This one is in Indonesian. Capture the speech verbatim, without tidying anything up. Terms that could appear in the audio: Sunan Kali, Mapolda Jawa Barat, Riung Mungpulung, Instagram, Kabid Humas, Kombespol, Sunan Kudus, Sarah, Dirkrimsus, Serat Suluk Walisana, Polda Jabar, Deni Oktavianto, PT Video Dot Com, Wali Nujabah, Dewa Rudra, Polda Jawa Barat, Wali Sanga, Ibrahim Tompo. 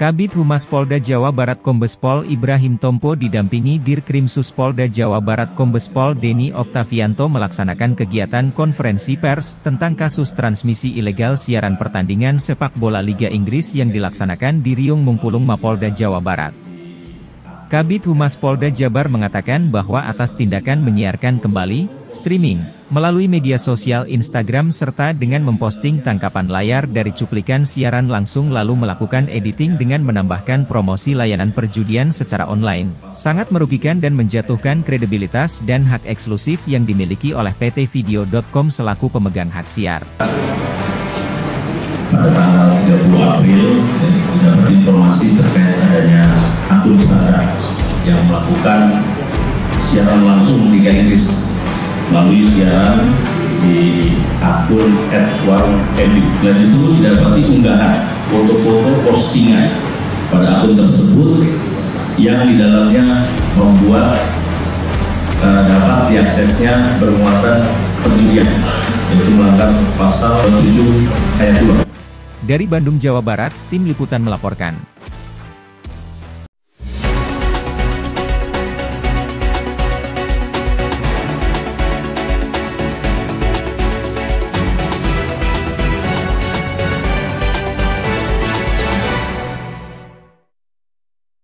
Kabid Humas Polda Jawa Barat Kombespol Ibrahim Tompo didampingi Dirkrimsus Polda Jawa Barat Kombespol Deni Oktavianto melaksanakan kegiatan konferensi pers tentang kasus transmisi ilegal siaran pertandingan sepak bola Liga Inggris yang dilaksanakan di Riung Mungpulung, Mapolda Jawa Barat. Kabid Humas Polda Jabar mengatakan bahwa atas tindakan menyiarkan kembali, streaming, melalui media sosial Instagram serta dengan memposting tangkapan layar dari cuplikan siaran langsung lalu melakukan editing dengan menambahkan promosi layanan perjudian secara online, sangat merugikan dan menjatuhkan kredibilitas dan hak eksklusif yang dimiliki oleh P T Video Dot Com selaku pemegang hak siar. Pada tanggal tiga puluh April, dapat informasi terkait adanya akun Sarah yang melakukan siaran langsung di Liga Inggris melalui siaran di akun et warung edu dan itu didapati unggahan foto-foto postingan pada akun tersebut yang di dalamnya membuat uh, dapat diaksesnya bermuatan perjudian, yaitu melanggar pasal tujuh ayat dua. Dari Bandung, Jawa Barat, tim liputan melaporkan.